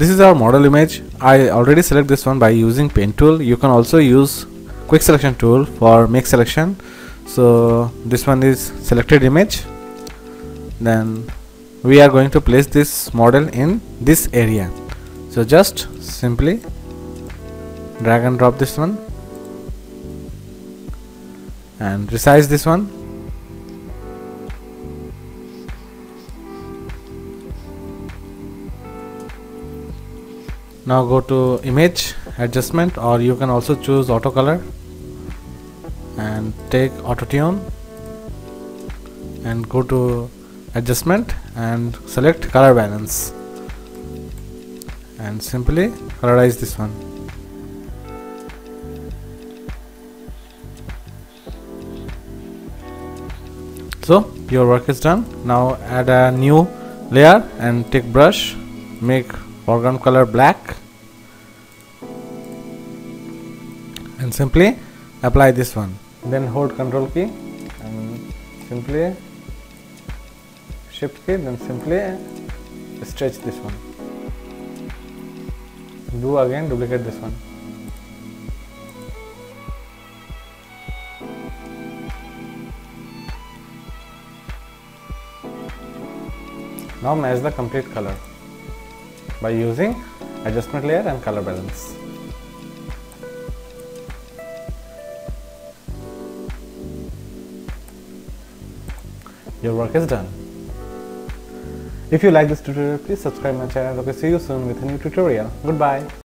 This is our model image. I already select this one by using pen tool. You can also use quick selection tool for make selection. So this one is selected image. Then we are going to place this model in this area. So just simply drag and drop this one and resize this one. Now go to image adjustment, or you can also choose auto color and take auto tune and go to adjustment and select color balance and simply colorize this one. So your work is done. Now add a new layer and take brush, make foreground color black and simply apply this one. Then hold Ctrl key and simply Shift key, then simply stretch this one. Do again, duplicate this one. Now match the complete color by using adjustment layer and color balance. Your work is done. If you like this tutorial, please subscribe my channel. Okay, see you soon with a new tutorial. Goodbye.